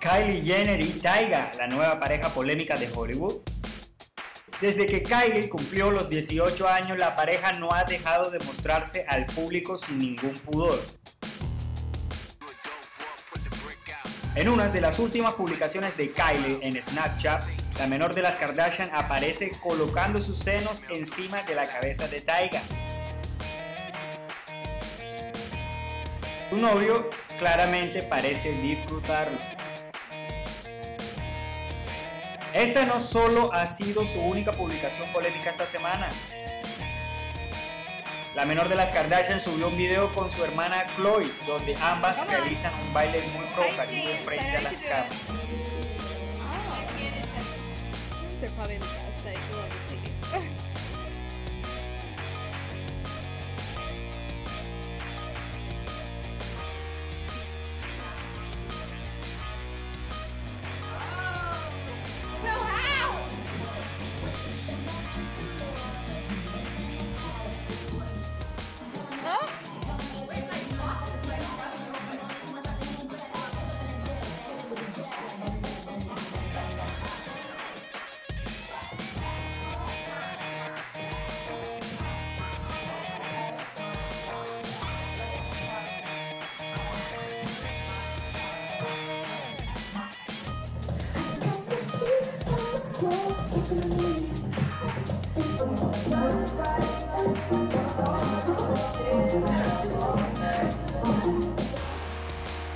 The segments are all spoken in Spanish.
Kylie Jenner y Tyga, la nueva pareja polémica de Hollywood. Desde que Kylie cumplió los 18 años, la pareja no ha dejado de mostrarse al público sin ningún pudor. En una de las últimas publicaciones de Kylie en Snapchat, la menor de las Kardashian aparece colocando sus senos encima de la cabeza de Tyga. Su novio claramente parece disfrutarlo. Esta no solo ha sido su única publicación polémica esta semana. La menor de las Kardashian subió un video con su hermana Khloé, donde ambas realizan un baile muy provocativo frente a las cámaras.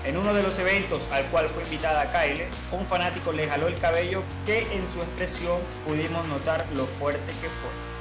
En uno de los eventos al cual fue invitada Kylie, un fanático le jaló el cabello, que en su expresión pudimos notar lo fuerte que fue.